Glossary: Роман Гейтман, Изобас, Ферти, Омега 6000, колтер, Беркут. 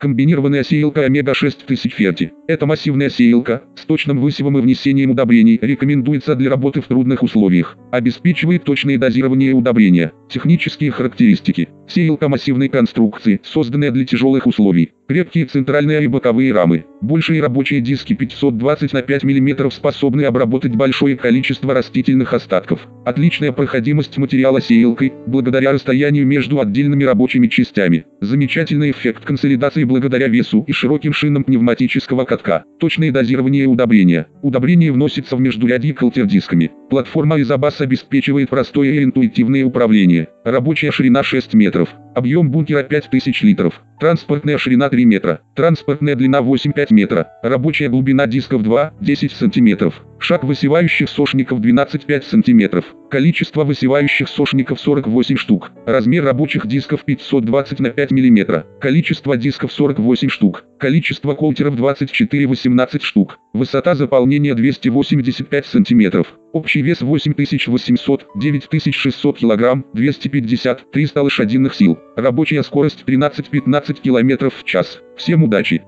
Комбинированная сеялка Омега 6000 Ферти. Это массивная сеялка, с точным высевом и внесением удобрений, рекомендуется для работы в трудных условиях. Обеспечивает точное дозирование удобрения. Технические характеристики. Сеялка массивной конструкции, созданная для тяжелых условий. Крепкие центральные и боковые рамы. Большие рабочие диски 520 на 5 мм способны обработать большое количество растительных остатков. Отличная проходимость материала сеялкой, благодаря расстоянию между отдельными рабочими частями. Замечательный эффект консолидации благодаря весу и широким шинам пневматического катка. Точное дозирование удобрения. Удобрение вносится в междурядье колтердисками. Платформа Изобас обеспечивает простое и интуитивное управление. Рабочая ширина 6 метров. Объем бункера 5000 литров. Транспортная ширина 3 метра. Транспортная длина 8,5 метра. Рабочая глубина дисков 2,10 сантиметров. Шаг высевающих сошников 12,5 сантиметров. Количество высевающих сошников 48 штук. Размер рабочих дисков 520 на 5 мм. Количество дисков 48 штук. Количество колтеров 24-18 штук. Высота заполнения 285 см. Общий вес 8800-9600 кг, 250-300 лошадиных сил. Рабочая скорость 13-15 км в час. Всем удачи!